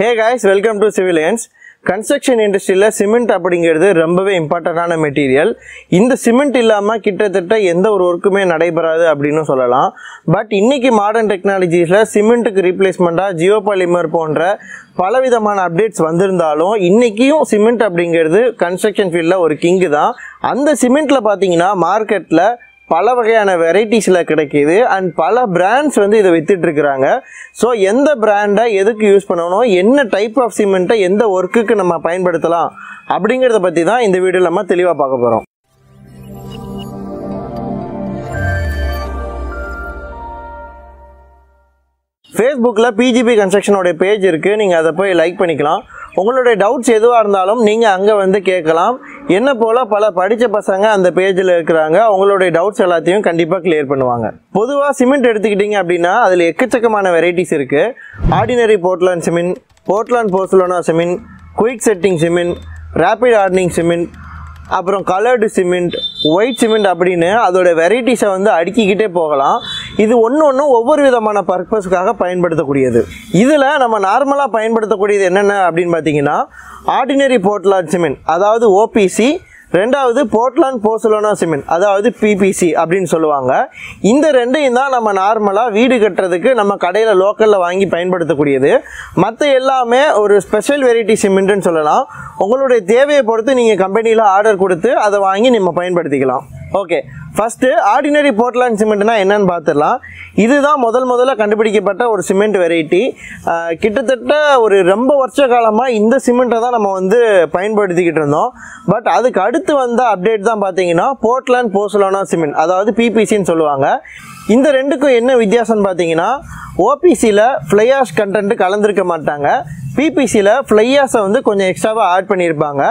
Hey guys, welcome to Civilians. Construction industry la cement அப்படிங்கிறது ரொம்பவே இம்பார்ட்டன்டான மெட்டீரியல். இந்த சிமெண்ட் இல்லாம கிட்டத்தட்ட எந்த ஒரு வொர்க்குமே நடைபெறாது அப்படினு சொல்லலாம். பட் இன்னைக்கு மாடர்ன் டெக்னாலஜிஸ்ல சிமெண்ட்க்கு ரீப்ளேஸ்மென்ட்டா ஜியோபாலிமர் போன்ற பலவிதமான அப்டேட்ஸ் வந்திருந்தாலும் இன்னைக்கும் சிமெண்ட் அப்படிங்கிறது கன்ஸ்ட்ரக்ஷன் ஃபீல்ட்ல ஒரு கிங் தான். அந்த சிமெண்ட்ல பாத்தீங்கன்னா மார்க்கெட்ல பல வகையான வெரைட்டிஸ்ல கிடைக்குது அண்ட் பல பிராண்ட்ஸ் வந்து இதை வித்துட்டு இருக்கிறாங்க. ஸோ எந்த பிராண்டை எதுக்கு யூஸ் பண்ணணும், என்ன டைப் ஆஃப் சிமெண்ட்டை எந்த ஒர்க்குக்கு நம்ம பயன்படுத்தலாம் அப்படிங்கிறத பற்றி தான் இந்த வீடியோவில் நம்ம தெளிவாக பார்க்க போகிறோம். ஃபேஸ்புக்கில் பிஜிபி கன்ஸ்ட்ரக்ஷனோட பேஜ் இருக்குது, நீங்கள் அதை போய் லைக் பண்ணிக்கலாம். உங்களுடைய டவுட்ஸ் எதுவாக இருந்தாலும் நீங்கள் அங்கே வந்து கேட்கலாம். என்ன போல் பல படித்த பசங்க அந்த பேஜில் இருக்கிறாங்க, அவங்களுடைய டவுட்ஸ் எல்லாத்தையும் கண்டிப்பாக கிளியர் பண்ணுவாங்க. பொதுவாக சிமெண்ட் எடுத்துக்கிட்டிங்க அப்படின்னா அதில் எக்கச்சக்கமான வெரைட்டிஸ் இருக்குது. Ordinary Portland cement, Portland pozzolana cement, quick setting cement, rapid hardening cement, அப்புறம் கலர்டு சிமெண்ட், ஒயிட் சிமெண்ட் அப்படின்னு அதோட வெரைட்டிஸை வந்து அடுக்கிக்கிட்டே போகலாம். இது ஒன்று ஒன்றும் ஒவ்வொரு விதமான பர்பஸ்க்காக பயன்படுத்தக்கூடியது. இதில் நம்ம நார்மலாக பயன்படுத்தக்கூடியது என்னென்ன அப்படின்னு பார்த்தீங்கன்னா, ஆர்டினரி போர்ட்லாண்ட் சிமெண்ட் அதாவது ஓபிசி, ரெண்டாவது போர்ட்லாண்ட் போர்சலோனா சிமெண்ட் அதாவது பிபிசி அப்படின்னு சொல்லுவாங்க. இந்த ரெண்டையும் தான் நம்ம நார்மலாக வீடு கட்டுறதுக்கு நம்ம கடையில் லோக்கலில் வாங்கி பயன்படுத்தக்கூடியது. மற்ற எல்லாமே ஒரு ஸ்பெஷல் வெரைட்டி சிமெண்ட்டுன்னு சொல்லலாம். உங்களுடைய தேவையை பொறுத்து நீங்கள் கம்பெனியில் ஆர்டர் கொடுத்து அதை வாங்கி நம்ம பயன்படுத்திக்கலாம். ஓகே, ஃபஸ்ட்டு ஆர்டினரி போர்ட்லாண்ட் சிமெண்ட்னா என்னன்னு பார்த்துடலாம். இதுதான் முதல்ல கண்டுபிடிக்கப்பட்ட ஒரு சிமெண்ட் வெரைட்டி. கிட்டத்தட்ட ஒரு ரொம்ப வருஷ காலமாக இந்த சிமெண்ட்டை தான் நம்ம வந்து பயன்படுத்திக்கிட்டு இருந்தோம். பட் அதுக்கு அடுத்து வந்த அப்டேட் தான் பார்த்தீங்கன்னா போர்ட்லாண்ட் போர்சலோனா சிமெண்ட் அதாவது பிபிசின்னு சொல்லுவாங்க. இந்த ரெண்டுக்கும் என்ன வித்தியாசம்னு பார்த்தீங்கன்னா, ஓபிசியில் ஃப்ளை ஆஷ் கண்டென்ட் கலந்துருக்க மாட்டாங்க, பிபிசியில் ஃப்ளை ஆஷை வந்து கொஞ்சம் எக்ஸ்ட்ராவாக ஆட் பண்ணியிருப்பாங்க.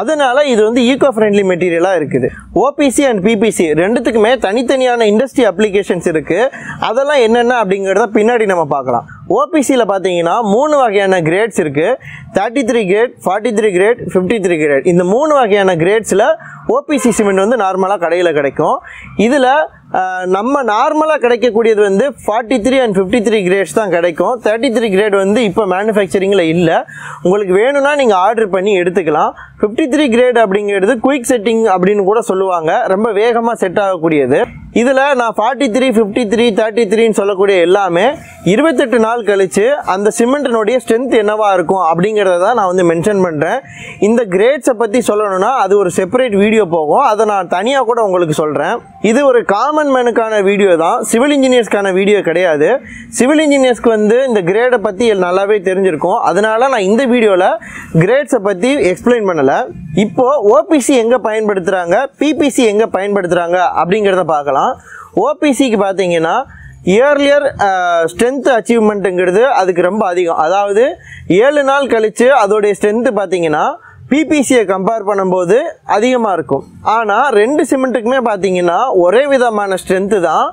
அதனால் இது வந்து ஈக்கோ ஃப்ரெண்ட்லி மெட்டீரியலாக இருக்குது. ஓபிசி அண்ட் பிபிசி ரெண்டுத்துக்குமே தனித்தனியான இண்டஸ்ட்ரி அப்ளிகேஷன்ஸ் இருக்குது. அதெல்லாம் என்னென்ன அப்படிங்கிறத பின்னாடி நம்ம பார்க்கலாம். ஓபிசியில் பார்த்தீங்கன்னா 3 வகையான கிரேட்ஸ் இருக்குது. 33 கிரேட், 43 கிரேட், 53 கிரேட். இந்த 3 வகையான கிரேட்ஸில் ஓபிசி சிமெண்ட் வந்து நார்மலாக கடையில் கிடைக்கும். இதில் நம்ம நார்மலாக கிடைக்கக்கூடியது வந்து 43 அண்ட் 53 கிரேட்ஸ் தான் கிடைக்கும். 33 கிரேட் வந்து இப்போ மேனுஃபேக்சரிங்கில் இல்லை, உங்களுக்கு வேணும்னா நீங்கள் ஆர்டர் பண்ணி எடுத்துக்கலாம். 53 கிரேட் அப்படிங்கிறது குயிக் செட்டிங் அப்படின்னு கூட சொல்லுவாங்க, ரொம்ப வேகமாக செட் ஆகக்கூடியது. இதில் நான் 43, 53, 33ன்னு சொல்லக்கூடிய எல்லாமே 28 நாள் கழித்து அந்த சிமெண்ட்டினுடைய ஸ்ட்ரென்த் என்னவாக இருக்கும் அப்படிங்கிறத தான் நான் வந்து மென்ஷன் பண்ணுறேன். இந்த கிரேட்ஸை பற்றி சொல்லணும்னா அது ஒரு செப்பரேட் வீடியோ போகும், அதை நான் தனியாக கூட உங்களுக்கு சொல்கிறேன். இது ஒரு காமன் மேனுக்கான வீடியோ தான், சிவில் இன்ஜினியர்ஸ்க்கான வீடியோ கிடையாது. சிவில் இன்ஜினியர்ஸ்க்கு வந்து இந்த கிரேடை பற்றி நல்லாவே தெரிஞ்சிருக்கும், அதனால் நான் இந்த வீடியோவில் கிரேட்ஸை பற்றி எக்ஸ்பிளைன் பண்ணலை. இப்போது ஓபிசி எங்கே பயன்படுத்துகிறாங்க, பிபிசி எங்கே பயன்படுத்துகிறாங்க அப்படிங்கிறத பார்க்கலாம். ஓபிசிக்கு பார்த்தீங்கன்னா இயர்லியர் ஸ்ட்ரென்த் அச்சீவ்மெண்ட்டுங்கிறது அதுக்கு ரொம்ப அதிகம். அதாவது 7 நாள் கழித்து அதோடைய ஸ்ட்ரென்த்து பார்த்தீங்கன்னா பிபிசியை கம்பேர் பண்ணும்போது அதிகமாக இருக்கும். ஆனால் 2 சிமெண்ட்டுக்குமே பார்த்தீங்கன்னா ஒரே விதமான ஸ்ட்ரென்த்து தான்.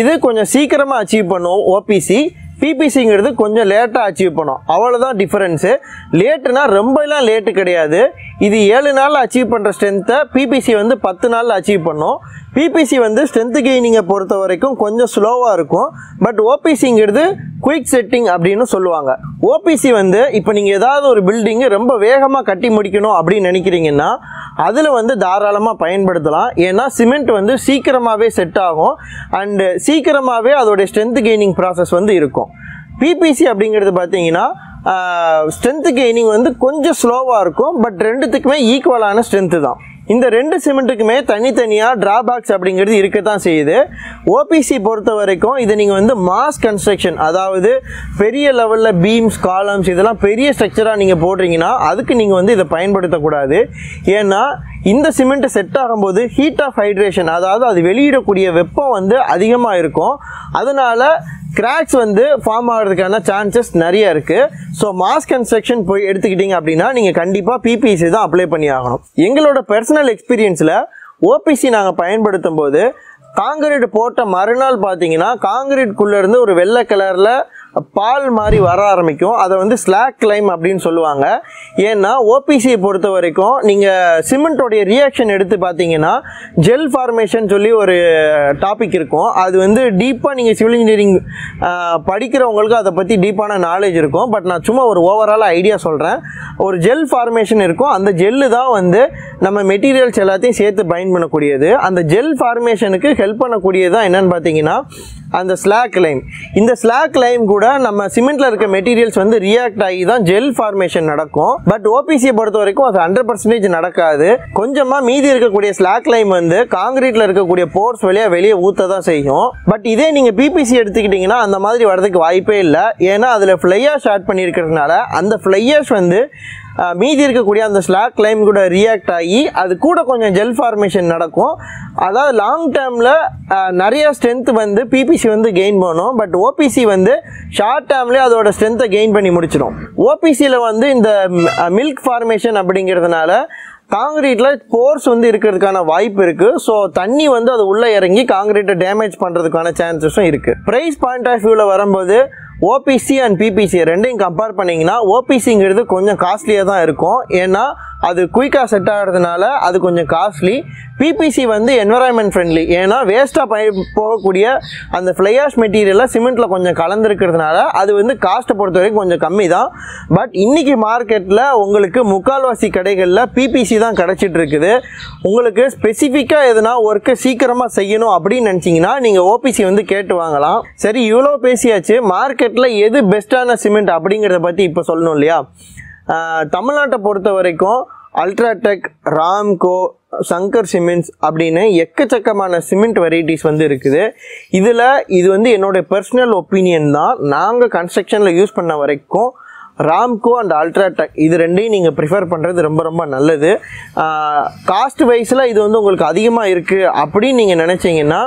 இது கொஞ்சம் சீக்கிரமாக அச்சீவ் பண்ணும் ஓபிசி, பிபிசிங்கிறது கொஞ்சம் லேட்டாக அச்சீவ் பண்ணும், அவ்வளோதான் டிஃபரன்ஸு. லேட்டுனா ரொம்பலாம் லேட்டு கிடையாது. இது 7 நாளில் அச்சீவ் பண்ணுற ஸ்ட்ரென்த்தை பிபிசி வந்து 10 நாளில் அச்சீவ் பண்ணும். பிபிசி வந்து ஸ்ட்ரென்த்து கெய்னிங்கை பொறுத்த வரைக்கும் கொஞ்சம் ஸ்லோவாக இருக்கும். பட் ஓபிசிங்கிறது குயிக் செட்டிங் அப்படின்னு சொல்லுவாங்க. ஓபிசி வந்து இப்போ நீங்கள் ஏதாவது ஒரு பில்டிங்கு ரொம்ப வேகமாக கட்டி முடிக்கணும் அப்படின்னு நினைக்கிறீங்கன்னா அதில் வந்து தாராளமாக பயன்படுத்தலாம். ஏன்னா சிமெண்ட் வந்து சீக்கிரமாகவே செட் ஆகும் அண்டு சீக்கிரமாகவே அதோடைய ஸ்ட்ரென்த்து கெய்னிங் ப்ராசஸ் வந்து இருக்கும். பிபிசி அப்படிங்கிறது பார்த்தீங்கன்னா ஸ்ட்ரென்த்து கெய்னிங் வந்து கொஞ்சம் ஸ்லோவாக இருக்கும். பட் ரெண்டுத்துக்குமே ஈக்குவலான ஸ்ட்ரென்த்து தான். இந்த 2 சிமெண்ட்டுக்குமே தனித்தனியாக ட்ராபேக்ஸ் அப்படிங்கிறது இருக்க தான் செய்யுது. ஓபிசி பொறுத்த வரைக்கும் இதை நீங்கள் வந்து மாஸ் கன்ஸ்ட்ரக்ஷன் அதாவது பெரிய லெவலில் பீம்ஸ், காலம்ஸ் இதெல்லாம் பெரிய ஸ்ட்ரக்சராக நீங்கள் போடுறீங்கன்னா அதுக்கு நீங்கள் வந்து இதை பயன்படுத்தக்கூடாது. ஏன்னா இந்த சிமெண்ட்டு செட் ஆகும்போது ஹீட் ஆஃப் ஹைட்ரேஷன் அதாவது அது வெளியிடக்கூடிய வெப்பம் வந்து அதிகமாக இருக்கும். அதனால் கிராக்ஸ் வந்து ஃபார்ம் ஆகிறதுக்கான சான்சஸ் நிறைய இருக்குது. ஸோ மாஸ் கன்ஸ்ட்ரக்ஷன் போய் எடுத்துக்கிட்டிங்க அப்படின்னா நீங்கள் கண்டிப்பாக பிபிசி தான் அப்ளை பண்ணி ஆகணும். எங்களோட பர்சனல் எக்ஸ்பீரியன்ஸில் ஓபிசி நாங்கள் பயன்படுத்தும் போது காங்கிரீட் போட்ட மறுநாள் பார்த்தீங்கன்னா காங்கிரீட்குள்ளேருந்து ஒரு வெள்ளை கலரில் பால் மாதிரி வர ஆரம்பிக்கும். அதை வந்து ஸ்லாக் கிளைம் அப்படின்னு சொல்லுவாங்க. ஏன்னா ஓபிசியை பொறுத்த வரைக்கும் நீங்கள் சிமெண்ட்டோடைய ரியாக்ஷன் எடுத்து பார்த்தீங்கன்னா ஜெல் ஃபார்மேஷன் சொல்லி ஒரு டாபிக் இருக்கும். அது வந்து டீப்பாக நீங்கள் சிவில் இன்ஜினியரிங் படிக்கிறவங்களுக்கு அதை பற்றி டீப்பான நாலேஜ் இருக்கும். பட் நான் சும்மா ஒரு ஓவரால் ஐடியா சொல்கிறேன். ஒரு ஜெல் ஃபார்மேஷன் இருக்கும். அந்த ஜெல்லு தான் வந்து நம்ம மெட்டீரியல்ஸ் எல்லாத்தையும் சேர்த்து பைண்ட் பண்ணக்கூடியது. அந்த ஜெல் ஃபார்மேஷனுக்கு ஹெல்ப் பண்ணக்கூடியது தான் என்னென்னு பார்த்தீங்கன்னா அந்த ஸ்லாக் லைம். இந்த ஸ்லாக் லைம் கூட நம்ம சிமெண்ட்டில் இருக்க மெட்டீரியல்ஸ் வந்து ரியாக்ட் ஆகி தான் ஜெல் ஃபார்மேஷன் நடக்கும். பட் ஓபிசியை பொறுத்த வரைக்கும் அது 100% நடக்காது. கொஞ்சமாக மீதி இருக்கக்கூடிய ஸ்லாக் லைம் வந்து காங்கிரீட்டில் இருக்கக்கூடிய போர்ஸ் வழியாக வெளியே ஊற்ற தான் செய்யும். பட் இதே நீங்கள் பிபிசி எடுத்துக்கிட்டிங்கன்னா அந்த மாதிரி வரதுக்கு வாய்ப்பே இல்லை. ஏன்னா அதில் ஃப்ளை ஆஷ் ஆட் பண்ணியிருக்கிறதுனால அந்த ஃப்ளை ஆஷ் வந்து மீதி இருக்கக்கூடிய அந்த ஸ்லாக் லைம் கூட ரியாக்ட் ஆகி அது கூட கொஞ்சம் ஜெல் ஃபார்மேஷன் நடக்கும். அதாவது லாங் டேர்மில் நிறையா ஸ்ட்ரென்த் வந்து பிபிசி வந்து கெயின் பண்ணும். பட் ஓபிசி வந்து ஷார்ட் டேர்ம்லேயே அதோட ஸ்ட்ரென்த்தை கெயின் பண்ணி முடிச்சிடும். ஓபிசியில் வந்து இந்த மில்க் ஃபார்மேஷன் அப்படிங்கிறதுனால காங்கிரீட்டில் போர்ஸ் வந்து இருக்கிறதுக்கான வாய்ப்பு இருக்குது. ஸோ தண்ணி வந்து அது உள்ளே இறங்கி காங்கிரீட்டை டேமேஜ் பண்ணுறதுக்கான சான்சஸும் இருக்குது. ப்ரைஸ் பாயிண்ட் ஆஃப் வியூவில் வரும்போது ஓபிசி அண்ட் பிபிசி ரெண்டையும் கம்பேர் பண்ணிங்கன்னா ஓபிசிங்கிறது கொஞ்சம் காஸ்ட்லியாக தான் இருக்கும். ஏன்னா அது குயிக்காக செட் ஆகிறதுனால அது கொஞ்சம் காஸ்ட்லி. பிபிசி வந்து என்வரான்மெண்ட் ஃப்ரெண்ட்லி. ஏன்னா வேஸ்ட்டாக போகக்கூடிய அந்த ஃப்ளையாஷ் மெட்டீரியலாக சிமெண்ட்டில் கொஞ்சம் கலந்துருக்கிறதுனால அது வந்து காஸ்ட்டை பொறுத்த வரைக்கும் கொஞ்சம் கம்மி தான். பட் இன்றைக்கி மார்க்கெட்டில் உங்களுக்கு முக்கால்வாசி கடைகளில் பிபிசி தான் கிடச்சிட்டு இருக்குது. உங்களுக்கு ஸ்பெசிஃபிக்காக எதுனா ஒர்க்கு சீக்கிரமாக செய்யணும் அப்படின்னு நினச்சிங்கன்னா நீங்கள் ஓபிசி வந்து கேட்டு வாங்கலாம். சரி, இவ்வளோ பேசியாச்சு. மார்க்கெட்டில் எது பெஸ்ட்டான சிமெண்ட் அப்படிங்கிறத பற்றி இப்போ சொல்லணும் இல்லையா? தமிழ்நாட்டை பொறுத்த வரைக்கும் அல்ட்ராடெக், ராம்கோ, சங்கர் சிமெண்ட்ஸ் அப்படின்னு எக்கச்சக்கமான சிமெண்ட் வெரைட்டிஸ் வந்து இருக்குது. இதில் இது வந்து என்னோடய பர்சனல் ஒப்பீனியன் தான். நாங்கள் கன்ஸ்ட்ரக்ஷனில் யூஸ் பண்ண வரைக்கும் ராம்கோ அண்ட் அல்ட்ராடெக் இது ரெண்டையும் நீங்கள் ப்ரிஃபர் பண்ணுறது ரொம்ப ரொம்ப நல்லது. காஸ்ட் வைஸில் இது வந்து உங்களுக்கு அதிகமாக இருக்குது அப்படின்னு நீங்கள் நினச்சிங்கன்னா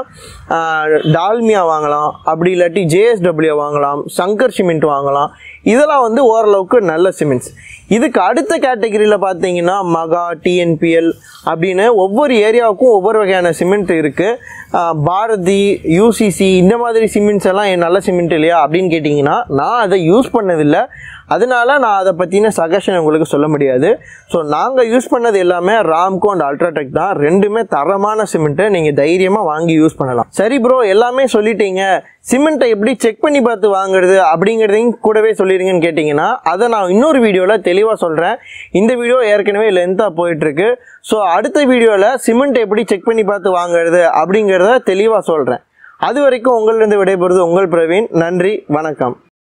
டால்மியா வாங்கலாம். அப்படி இல்லாட்டி JSW வாங்கலாம், சங்கர் சிமெண்ட் வாங்கலாம். இதெல்லாம் வந்து ஓரளவுக்கு நல்ல சிமெண்ட்ஸ். இதுக்கு அடுத்த கேட்டகரியில் பார்த்தீங்கன்னா மகா, TNPL அப்படின்னு ஒவ்வொரு ஏரியாவுக்கும் ஒவ்வொரு வகையான சிமெண்ட் இருக்குது. பாரதி, UCC இந்த மாதிரி சிமெண்ட்ஸ் எல்லாம் நல்ல சிமெண்ட் இல்லையா அப்படின்னு கேட்டிங்கன்னா நான் அதை யூஸ் பண்ணதில்லை. அதனால நான் அதை பற்றின சஜஷன் உங்களுக்கு சொல்ல முடியாது. ஸோ நாங்கள் யூஸ் பண்ணது எல்லாமே ராம்கோ அண்ட் அல்ட்ராடெக் தான். ரெண்டுமே தரமான சிமெண்ட்டை நீங்கள் தைரியமாக வாங்கி யூஸ் பண்ணலாம். சரி ப்ரோ, எல்லாமே சொல்லிட்டீங்க. சிமெண்ட்டை எப்படி செக் பண்ணி பார்த்து வாங்குறது அப்படிங்கிறதையும் கூடவே சொல்லிடுங்கன்னு கேட்டிங்கன்னா அதை நான் இன்னொரு வீடியோவில் தெளிவாக சொல்கிறேன். இந்த வீடியோ ஏற்கனவே லென்த்தாக போயிட்டுருக்கு. ஸோ அடுத்த வீடியோவில் சிமெண்ட்டை எப்படி செக் பண்ணி பார்த்து வாங்குறது அப்படிங்கிறத தெளிவாக சொல்கிறேன். அது வரைக்கும் உங்களிலிருந்து விடைபெறுவது உங்கள் பிரவீன். நன்றி, வணக்கம்.